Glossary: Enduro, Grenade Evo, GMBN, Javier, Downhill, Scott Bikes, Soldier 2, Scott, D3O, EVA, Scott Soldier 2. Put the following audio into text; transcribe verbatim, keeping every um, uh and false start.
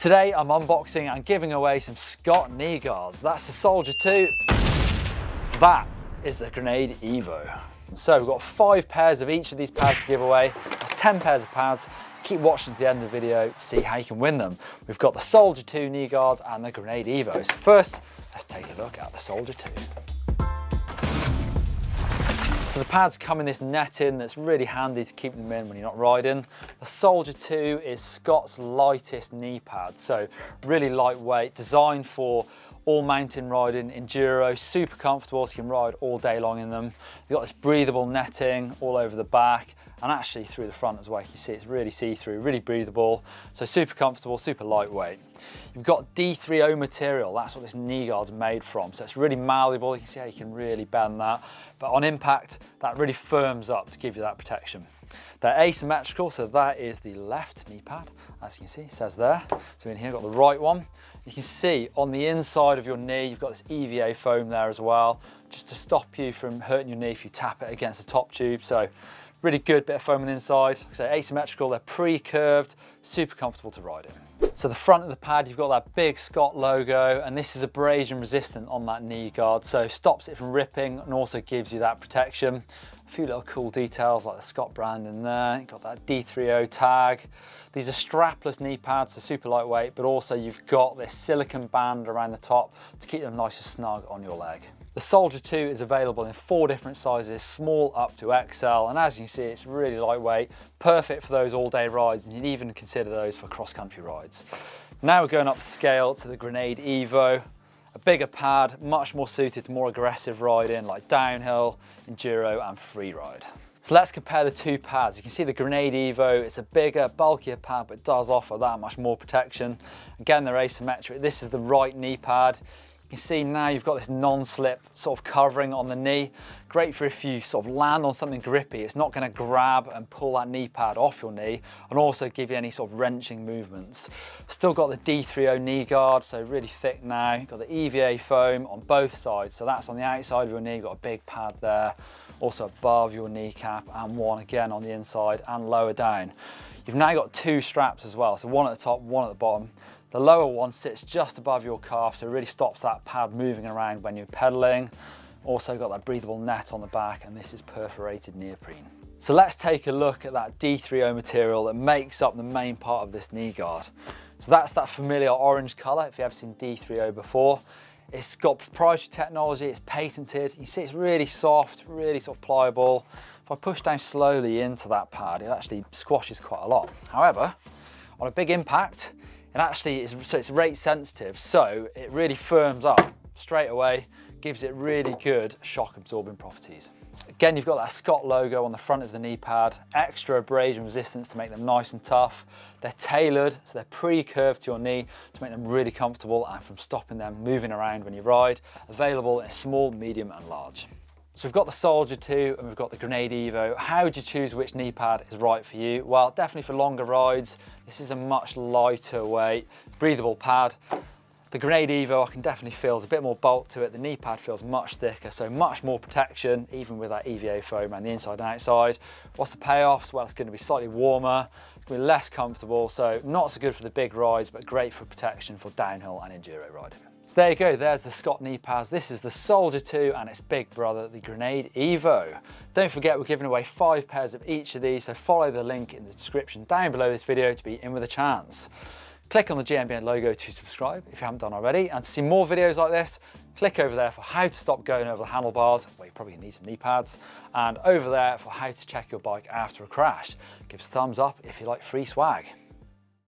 Today I'm unboxing and giving away some Scott knee guards. That's the Soldier two. That is the Grenade Evo. So we've got five pairs of each of these pads to give away. That's ten pairs of pads. Keep watching to the end of the video to see how you can win them. We've got the Soldier two knee guards and the Grenade Evo. So first, let's take a look at the Soldier two. So the pads come in this netting that's really handy to keep them in when you're not riding. The Soldier two is Scott's lightest knee pad, so really lightweight, designed for all mountain riding, enduro, super comfortable, so you can ride all day long in them. You've got this breathable netting all over the back and actually through the front as well. You can see it's really see-through, really breathable, so super comfortable, super lightweight. You've got D three O material, that's what this knee guard's made from, so it's really malleable. You can see how you can really bend that, but on impact that really firms up to give you that protection. They're asymmetrical, so that is the left knee pad, as you can see, it says there. So in here, got the right one. You can see on the inside of your knee, you've got this E V A foam there as well, just to stop you from hurting your knee if you tap it against the top tube. So really good bit of foam on the inside. Like I say, asymmetrical, they're pre-curved, super comfortable to ride in. So the front of the pad, you've got that big Scott logo, and this is abrasion resistant on that knee guard, so stops it from ripping and also gives you that protection. A few little cool details like the Scott brand in there. You've got that D three O tag. These are strapless knee pads, so super lightweight, but also you've got this silicone band around the top to keep them nice and snug on your leg. The Soldier two is available in four different sizes, small up to X L, and as you can see, it's really lightweight, perfect for those all-day rides, and you'd even consider those for cross-country rides. Now we're going up scale to the Grenade Evo. A bigger pad, much more suited to more aggressive riding like downhill, enduro and freeride. So let's compare the two pads. You can see the Grenade Evo, it's a bigger, bulkier pad, but does offer that much more protection. Again, they're asymmetric. This is the right knee pad. You can see now you've got this non-slip sort of covering on the knee. Great for if you sort of land on something grippy, it's not going to grab and pull that knee pad off your knee and also give you any sort of wrenching movements. Still got the D three O knee guard, so really thick now. You've got the E V A foam on both sides, so that's on the outside of your knee, you've got a big pad there, also above your kneecap and one again on the inside and lower down. You've now got two straps as well, so one at the top, one at the bottom. The lower one sits just above your calf, so it really stops that pad moving around when you're pedaling. Also got that breathable net on the back, and this is perforated neoprene. So let's take a look at that D three O material that makes up the main part of this knee guard. So that's that familiar orange color, if you've ever seen D three O before. It's got proprietary technology, it's patented. You see it's really soft, really sort of pliable. If I push down slowly into that pad, it actually squashes quite a lot. However, on a big impact, and actually, it's, so it's rate sensitive, so it really firms up straight away, gives it really good shock absorbing properties. Again, you've got that Scott logo on the front of the knee pad, extra abrasion resistance to make them nice and tough. They're tailored, so they're pre-curved to your knee to make them really comfortable and from stopping them moving around when you ride. Available in small, medium and large. So we've got the Soldier two and we've got the Grenade Evo. How do you choose which knee pad is right for you? Well, definitely for longer rides, this is a much lighter weight, breathable pad. The Grenade Evo I can definitely feel there's a bit more bulk to it. The knee pad feels much thicker, so much more protection, even with that E V A foam around the inside and outside. What's the payoffs? Well, it's going to be slightly warmer, it's going to be less comfortable, so not so good for the big rides, but great for protection for downhill and enduro riding. So there you go, there's the Scott knee pads. This is the Soldier two and its big brother, the Grenade Evo. Don't forget, we're giving away five pairs of each of these, so follow the link in the description down below this video to be in with a chance. Click on the G M B N logo to subscribe if you haven't done already, and to see more videos like this, click over there for how to stop going over the handlebars, where you probably need some knee pads, and over there for how to check your bike after a crash. Give us a thumbs up if you like free swag.